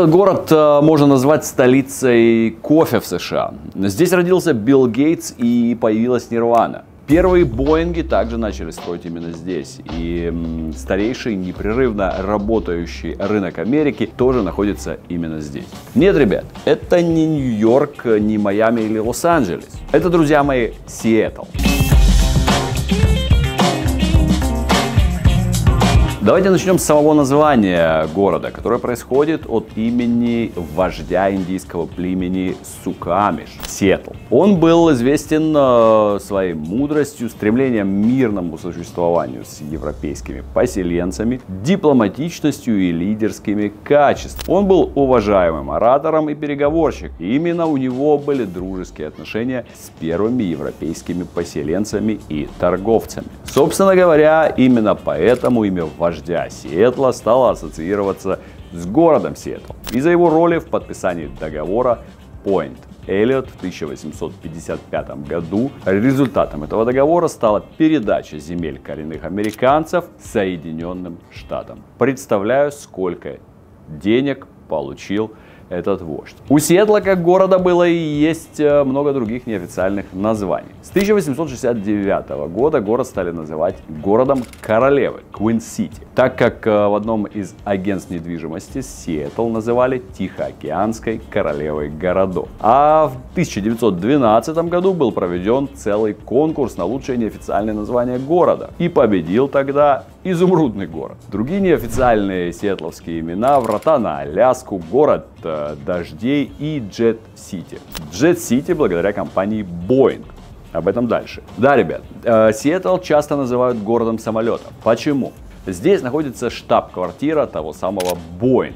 Этот город можно назвать столицей кофе в США. Здесь родился Билл Гейтс и появилась Нирвана. Первые Боинги также начали строить именно здесь. И старейший непрерывно работающий рынок Америки тоже находится именно здесь. Нет, ребят, это не Нью-Йорк, не Майами или Лос-Анджелес. Это, друзья мои, Сиэтл. Давайте начнем с самого названия города, которое происходит от имени вождя индийского племени Сукамиш, Сетл. Он был известен своей мудростью, стремлением к мирному существованию с европейскими поселенцами, дипломатичностью и лидерскими качествами. Он был уважаемым оратором и переговорщиком. Именно у него были дружеские отношения с первыми европейскими поселенцами и торговцами. Собственно говоря, именно поэтому имя вождя Сиэтла стало ассоциироваться с городом Сиэтл из-за его роли в подписании договора Point Elliot в 1855 году. Результатом этого договора стала передача земель коренных американцев Соединенным Штатам. Представляю, сколько денег получил этот вождь. У Сиэтла как города было и есть много других неофициальных названий. С 1869 года город стали называть городом королевы, Queen City, так как в одном из агентств недвижимости Сиэтл называли Тихоокеанской королевой городов. А в 1912 году был проведен целый конкурс на лучшее неофициальное название города. И победил тогда Изумрудный город. Другие неофициальные сиэтловские имена: врата на Аляску, город дождей и Jet City. Jet City благодаря компании Boeing. Об этом дальше. Да, ребят, Сиэтл часто называют городом самолетов. Почему? Здесь находится штаб-квартира того самого Boeing,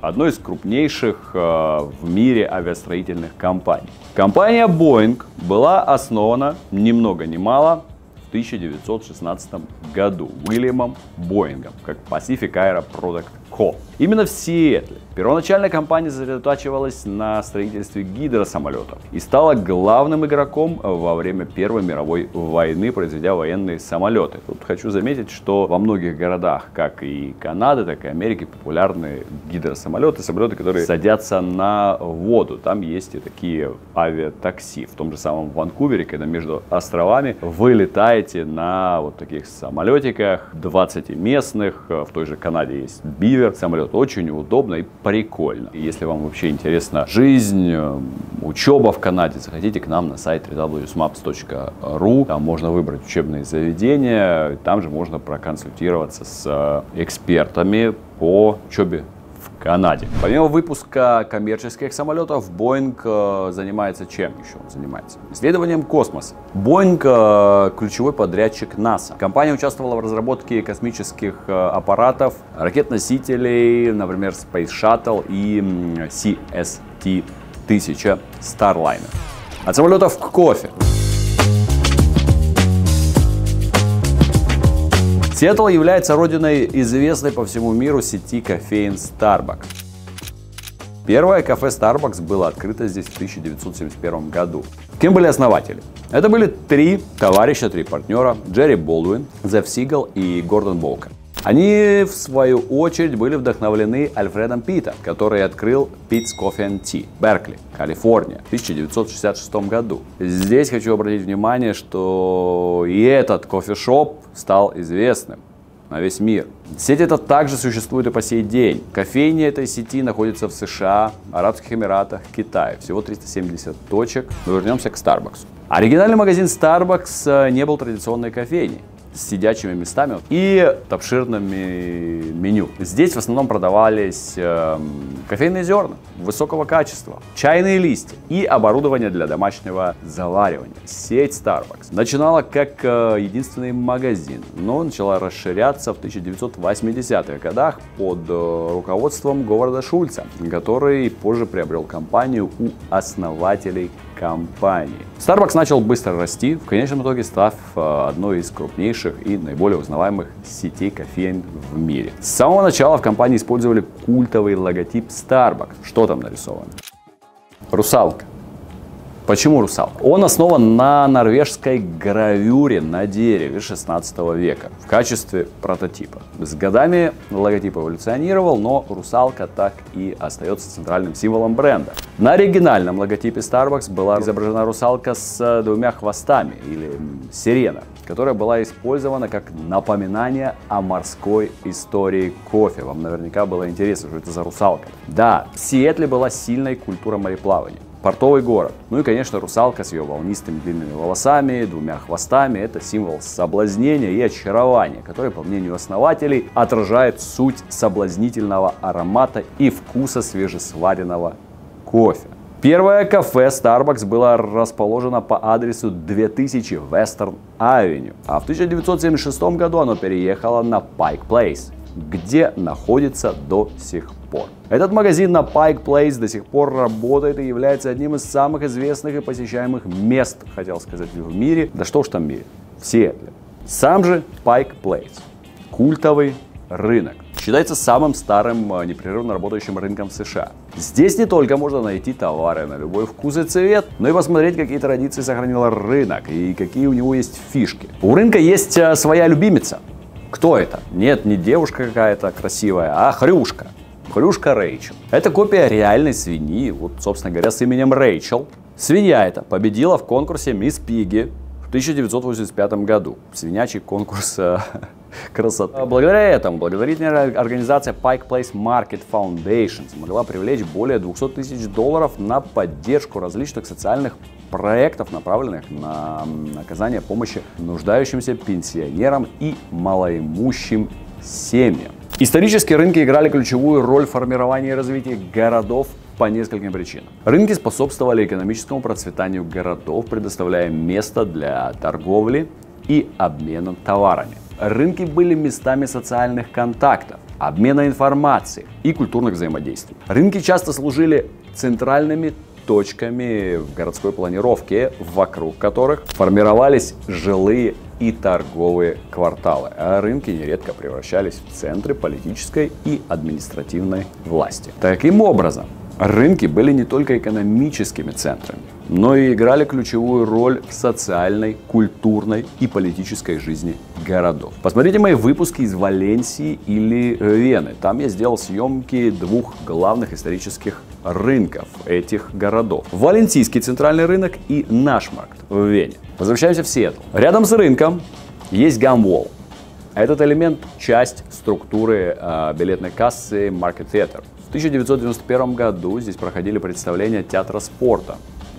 одной из крупнейших в мире авиастроительных компаний. Компания Boeing была основана ни много ни мало в 1916 году Уильямом Боингом как Pacific Aero Products Co. Именно в Сиэтле первоначально компания сосредотачивалась на строительстве гидросамолетов и стала главным игроком во время Первой мировой войны, произведя военные самолеты. Тут хочу заметить, что во многих городах, как и Канады, так и Америки, популярны гидросамолеты, самолеты, которые садятся на воду. Там есть и такие авиатакси. В том же самом Ванкувере, когда между островами вылетает на вот таких самолетиках 20-местных. В той же Канаде есть Бивер. Самолет очень удобно и прикольно. И если вам вообще интересна жизнь, учеба в Канаде, заходите к нам на сайт www.smaps.ru. Там можно выбрать учебные заведения. Там же можно проконсультироваться с экспертами по учебе в Канаде. Помимо выпуска коммерческих самолетов, Боинг занимается чем еще? Он занимается исследованием космоса. Боинг ключевой подрядчик НАСА. Компания участвовала в разработке космических аппаратов, ракет-носителей, например, Space Shuttle и CST-100 Starliner. От самолетов к кофе. Сиэтл является родиной известной по всему миру сети кофеен Starbucks. Первое кафе Starbucks было открыто здесь в 1971 году. Кем были основатели? Это были три товарища, три партнера: Джерри Болдуин, Зев Сигел и Гордон Боукер. Они, в свою очередь, были вдохновлены Альфредом Питом, который открыл Питс Кофе энд Ти, Беркли, Калифорния, в 1966 году. Здесь хочу обратить внимание, что и этот кофешоп стал известным на весь мир. Сеть эта также существует и по сей день. Кофейни этой сети находятся в США, Арабских Эмиратах, Китае. Всего 370 точек. Но вернемся к Starbucks. Оригинальный магазин Starbucks не был традиционной кофейней с сидячими местами и обширными меню. Здесь в основном продавались кофейные зерна высокого качества, чайные листья и оборудование для домашнего заваривания. Сеть Starbucks начинала как единственный магазин, но начала расширяться в 1980-х годах под руководством Говарда Шульца, который позже приобрел компанию у основателей компании. Starbucks начал быстро расти, в конечном итоге став одной из крупнейших и наиболее узнаваемых сетей кофеин в мире. С самого начала в компании использовали культовый логотип Starbucks. Что там нарисовано? Русалка. Почему русал? Он основан на норвежской гравюре на дереве 16 века в качестве прототипа. С годами логотип эволюционировал, но русалка так и остается центральным символом бренда. На оригинальном логотипе Starbucks была изображена русалка с двумя хвостами, или сирена, которая была использована как напоминание о морской истории кофе. Вам наверняка было интересно, что это за русалка. Да, в Сиэтле была сильная культура мореплавания. Портовый город. Ну и, конечно, русалка с ее волнистыми длинными волосами, двумя хвостами – это символ соблазнения и очарования, который, по мнению основателей, отражает суть соблазнительного аромата и вкуса свежесваренного кофе. Первое кафе Starbucks было расположено по адресу 2000 Western Avenue, а в 1976 году оно переехало на Pike Place, где находится до сих пор. Этот магазин на Pike Place до сих пор работает и является одним из самых известных и посещаемых мест, хотел сказать, в мире. Да что ж там в мире, в Сиэтле. Сам же Pike Place – культовый рынок. Считается самым старым непрерывно работающим рынком в США. Здесь не только можно найти товары на любой вкус и цвет, но и посмотреть, какие традиции сохранил рынок и какие у него есть фишки. У рынка есть своя любимица. Кто это? Нет, не девушка какая-то красивая, а хрюшка. Хрюшка Рэйчел. Это копия реальной свиньи, вот, собственно говоря, с именем Рэйчел. Свинья эта победила в конкурсе Мисс Пиги в 1985 году. Свинячий конкурс красоты. Благодаря этому благотворительная организация Pike Place Market Foundation смогла привлечь более $200 000 на поддержку различных социальных проектов, направленных на оказание помощи нуждающимся пенсионерам и малоимущим семьям. Исторически рынки играли ключевую роль в формировании и развитии городов по нескольким причинам. Рынки способствовали экономическому процветанию городов, предоставляя место для торговли и обмена товарами. Рынки были местами социальных контактов, обмена информацией и культурных взаимодействий. Рынки часто служили центральными точками в городской планировке, вокруг которых формировались жилые и торговые кварталы, а рынки нередко превращались в центры политической и административной власти. Таким образом, рынки были не только экономическими центрами, но и играли ключевую роль в социальной, культурной и политической жизни городов. Посмотрите мои выпуски из Валенсии или Вены. Там я сделал съемки двух главных исторических рынков этих городов. Валенсийский центральный рынок и наш маркет в Вене. Возвращаемся в Сиэтл. Рядом с рынком есть гамвол. Этот элемент – часть структуры билетной кассы Market Theater. В 1991 году здесь проходили представления театра спорта,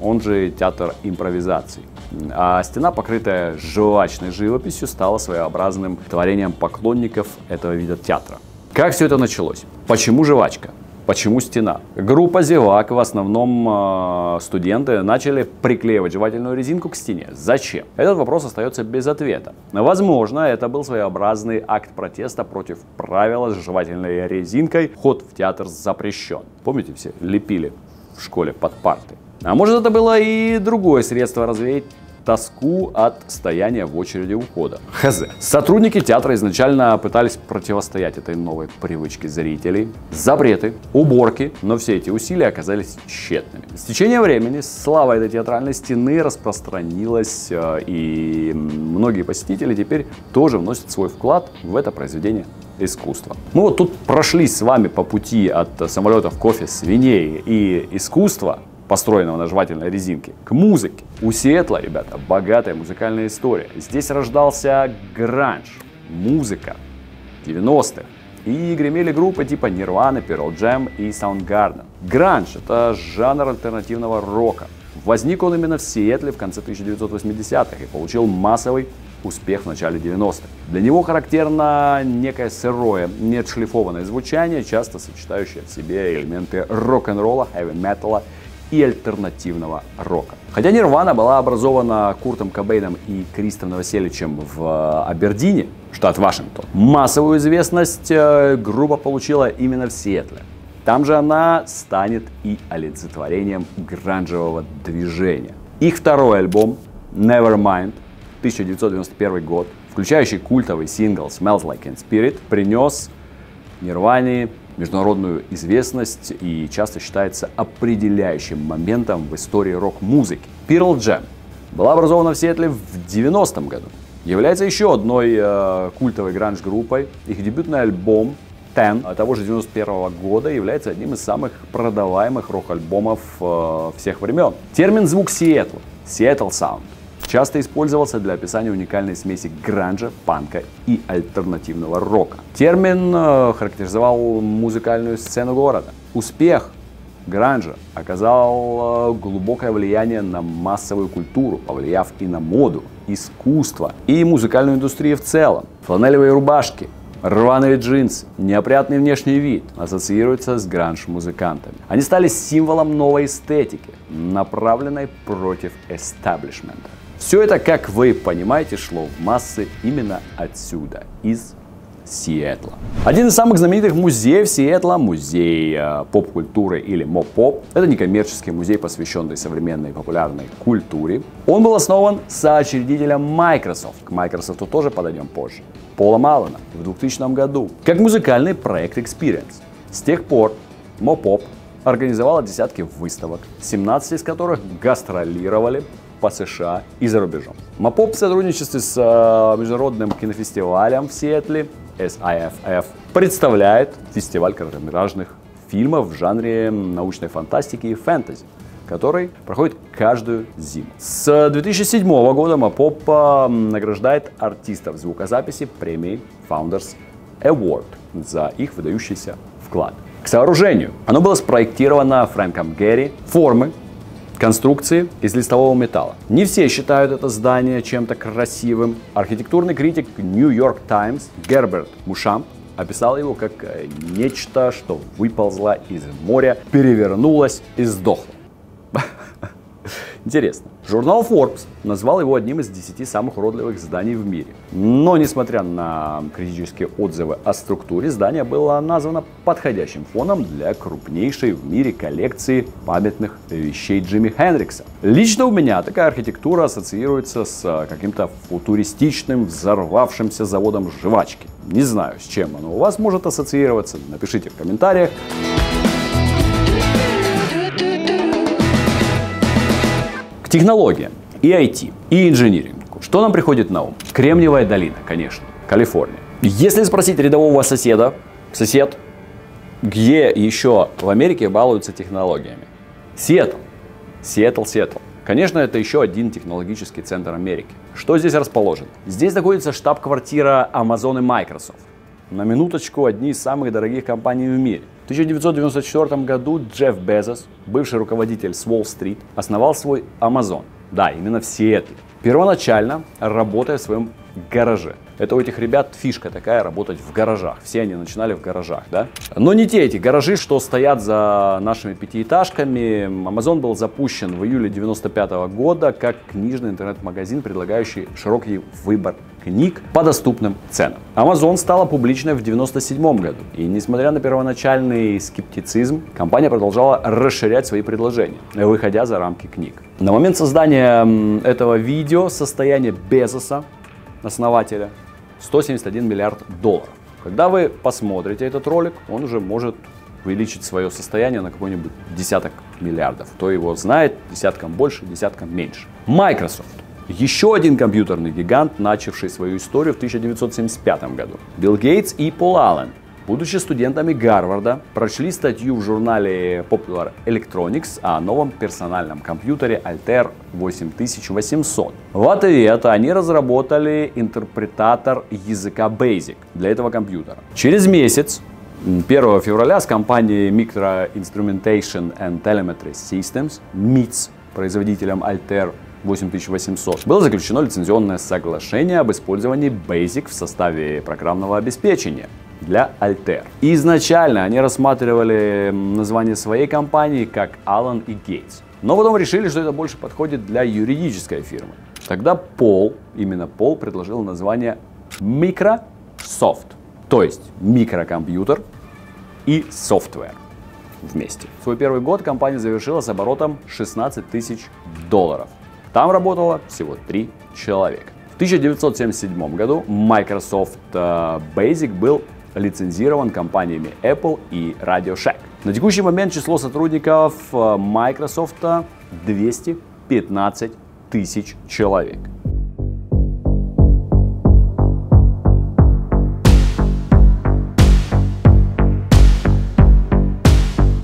он же театр импровизаций. А стена, покрытая жвачной живописью, стала своеобразным творением поклонников этого вида театра. Как все это началось? Почему жвачка? Почему стена? Группа зевак, в основном студенты, начали приклеивать жевательную резинку к стене. Зачем? Этот вопрос остается без ответа. Возможно, это был своеобразный акт протеста против правила с жевательной резинкой «Ход в театр запрещен». Помните, все лепили в школе под парты? А может, это было и другое средство развеять тоску от стояния в очереди ухода. Хз. Сотрудники театра изначально пытались противостоять этой новой привычке зрителей. Запреты, уборки, но все эти усилия оказались тщетными. С течением времени слава этой театральной стены распространилась, и многие посетители теперь тоже вносят свой вклад в это произведение искусства. Мы вот тут прошли с вами по пути от самолетов, кофе, свиней и искусства, построенного на жевательной резинке, к музыке. У Сиэтла, ребята, богатая музыкальная история. Здесь рождался гранж, музыка 90-х. И гремели группы типа Nirvana, Pearl Jam и Soundgarden. Гранж – это жанр альтернативного рока. Возник он именно в Сиэтле в конце 1980-х и получил массовый успех в начале 90-х. Для него характерно некое сырое, неотшлифованное звучание, часто сочетающее в себе элементы рок-н-ролла, хэви-металла и альтернативного рока. Хотя Нирвана была образована Куртом Кобейном и Кристом Новоселичем в Абердине, штат Вашингтон, массовую известность группа получила именно в Сиэтле. Там же она станет и олицетворением гранжевого движения. Их второй альбом Nevermind, 1991 год, включающий культовый сингл Smells Like in Spirit, принес Нирване международную известность и часто считается определяющим моментом в истории рок-музыки. Pearl Jam была образована в Сиэтле в 90-м году. Является еще одной культовой гранж-группой. Их дебютный альбом Ten того же 91-го года является одним из самых продаваемых рок-альбомов всех времен. Термин звук Сиэтла, Seattle Sound, часто использовался для описания уникальной смеси гранжа, панка и альтернативного рока. Термин характеризовал музыкальную сцену города. Успех гранжа оказал глубокое влияние на массовую культуру, повлияв и на моду, искусство и музыкальную индустрию в целом. Фланелевые рубашки, рваные джинсы, неопрятный внешний вид ассоциируются с гранж-музыкантами. Они стали символом новой эстетики, направленной против эстаблишмента. Все это, как вы понимаете, шло в массы именно отсюда, из Сиэтла. Один из самых знаменитых музеев Сиэтла, музей поп-культуры или MoPOP, это некоммерческий музей, посвященный современной популярной культуре. Он был основан соучредителем Microsoft, к Microsoft тоже подойдем позже, Полом Алленом в 2000 году, как музыкальный проект Experience. С тех пор MoPOP организовала десятки выставок, 17 из которых гастролировали по США и за рубежом. MoPOP в сотрудничестве с международным кинофестивалем в Сиэтле SIFF представляет фестиваль короткометражных фильмов в жанре научной фантастики и фэнтези, который проходит каждую зиму. С 2007 года MoPOP награждает артистов звукозаписи премией Founders Award за их выдающийся вклад. К сооружению. Оно было спроектировано Фрэнком Гэри. Формы конструкции из листового металла. Не все считают это здание чем-то красивым. Архитектурный критик New York Times Герберт Мушам описал его как нечто, что выползло из моря, перевернулось и сдохло. Интересно. Журнал Forbes назвал его одним из 10 самых уродливых зданий в мире. Но, несмотря на критические отзывы о структуре, здание было названо подходящим фоном для крупнейшей в мире коллекции памятных вещей Джимми Хендрикса. Лично у меня такая архитектура ассоциируется с каким-то футуристичным взорвавшимся заводом жвачки. Не знаю, с чем оно у вас может ассоциироваться, напишите в комментариях. Технология, и IT, и инжинирингу. Что нам приходит на ум? Кремниевая долина, конечно, Калифорния. Если спросить рядового сосед, где еще в Америке балуются технологиями? Сиэтл. Конечно, это еще один технологический центр Америки. Что здесь расположено? Здесь находится штаб-квартира Amazon и Microsoft. На минуточку, одни из самых дорогих компаний в мире. В 1994 году Джефф Безос, бывший руководитель с Уолл-стрит, основал свой Amazon. Да, именно в Сиэтле. Первоначально работая в своем гараже. Это у этих ребят фишка такая, работать в гаражах. Все они начинали в гаражах, да? Но не те эти гаражи, что стоят за нашими пятиэтажками. Amazon был запущен в июле 1995 года как книжный интернет-магазин, предлагающий широкий выбор книг по доступным ценам. Amazon стала публичной в 1997 году. И несмотря на первоначальный скептицизм, компания продолжала расширять свои предложения, выходя за рамки книг. На момент создания этого видео состояние Безоса, основателя, $171 миллиард. Когда вы посмотрите этот ролик, он уже может увеличить свое состояние на какой-нибудь десяток миллиардов. Кто его знает, десятком больше, десятком меньше. Microsoft. Еще один компьютерный гигант, начавший свою историю в 1975 году. Билл Гейтс и Пол Аллен, будучи студентами Гарварда, прочли статью в журнале Popular Electronics о новом персональном компьютере Altair 8800. В ответ они разработали интерпретатор языка Basic для этого компьютера. Через месяц, 1 февраля, с компанией Micro Instrumentation and Telemetry Systems, MITS, производителем Altair 8800, было заключено лицензионное соглашение об использовании Basic в составе программного обеспечения для Altair. Изначально они рассматривали название своей компании как Аллен и Гейтс, но потом решили, что это больше подходит для юридической фирмы. Тогда Пол, именно Пол, предложил название Microsoft, то есть микрокомпьютер и software вместе. В свой первый год компания завершила с оборотом $16 тысяч. Там работало всего 3 человека. В 1977 году Microsoft Basic был лицензирован компаниями Apple и Radio Shack. На текущий момент число сотрудников Microsoft 215 тысяч человек.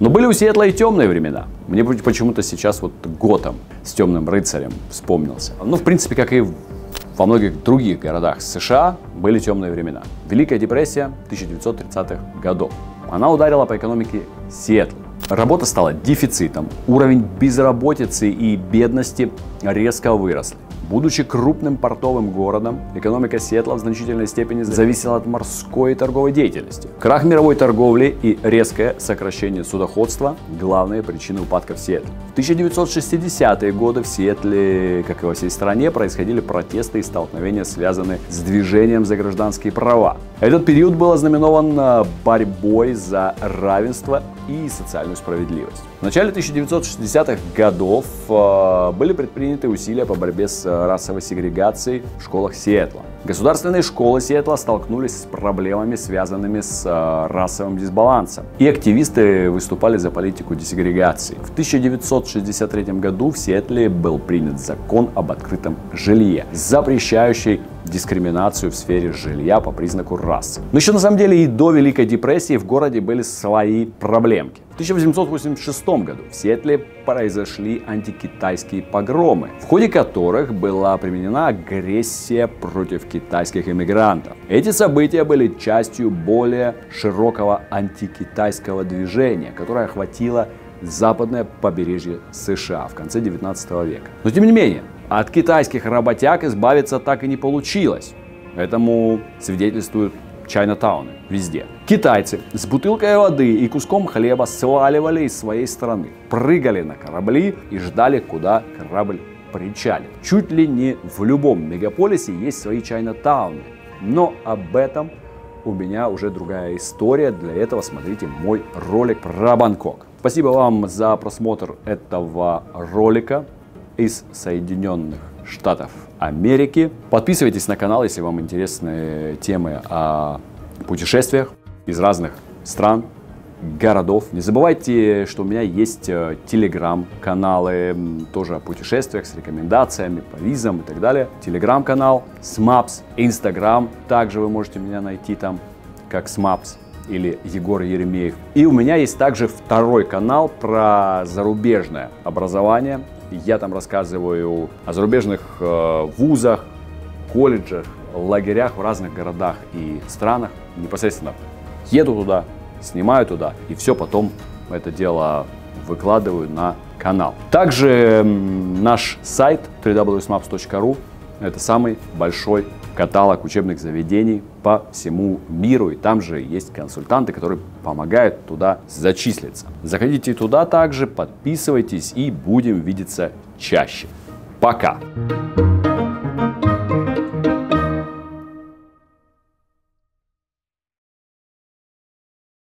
Но были у Сиэтла и темные времена. Мне почему-то сейчас вот Готэм с Темным рыцарем вспомнился. Ну, в принципе, как и во многих других городах США были темные времена. Великая депрессия 1930-х годов. Она ударила по экономике Сиэтла. Работа стала дефицитом, уровень безработицы и бедности резко выросли. Будучи крупным портовым городом, экономика Сиэтла в значительной степени зависела от морской и торговой деятельности. Крах мировой торговли и резкое сокращение судоходства – главные причины упадка в Сиэтле. В 1960-е годы в Сиэтле, как и во всей стране, происходили протесты и столкновения, связанные с движением за гражданские права. Этот период был ознаменован борьбой за равенство и социальную справедливость. В начале 1960-х годов были предприняты усилия по борьбе с расовой сегрегацией в школах Сиэтла. Государственные школы Сиэтла столкнулись с проблемами, связанными с расовым дисбалансом, и активисты выступали за политику десегрегации. В 1963 году в Сиэтле был принят закон об открытом жилье, запрещающий дискриминацию в сфере жилья по признаку расы. Но еще на самом деле и до Великой депрессии в городе были свои проблемки. В 1886 году в Сиэтле произошли антикитайские погромы, в ходе которых была применена агрессия против китайских иммигрантов. Эти события были частью более широкого антикитайского движения, которое охватило западное побережье США в конце 19 века. Но тем не менее, от китайских работяг избавиться так и не получилось. Этому свидетельствуют Чайнатауны везде. Китайцы с бутылкой воды и куском хлеба сваливали из своей страны, прыгали на корабли и ждали, куда корабль причалит. Чуть ли не в любом мегаполисе есть свои Чайнатауны, но об этом у меня уже другая история. Для этого смотрите мой ролик про Бангкок. Спасибо вам за просмотр этого ролика из Соединенных Штатов Америки. Подписывайтесь на канал, если вам интересны темы о путешествиях из разных стран, городов. Не забывайте, что у меня есть телеграм-каналы тоже о путешествиях с рекомендациями по визам и так далее. Телеграм-канал, Смапс, Инстаграм. Также вы можете меня найти там как Смапс или Егор Еремеев. И у меня есть также второй канал про зарубежное образование. Я там рассказываю о зарубежных вузах, колледжах, лагерях в разных городах и странах. Непосредственно еду туда, снимаю туда и все потом это дело выкладываю на канал. Также наш сайт www.smaps.ru – это самый большой каталог учебных заведений по всему миру. И там же есть консультанты, которые помогают туда зачислиться. Заходите туда также, подписывайтесь и будем видеться чаще. Пока!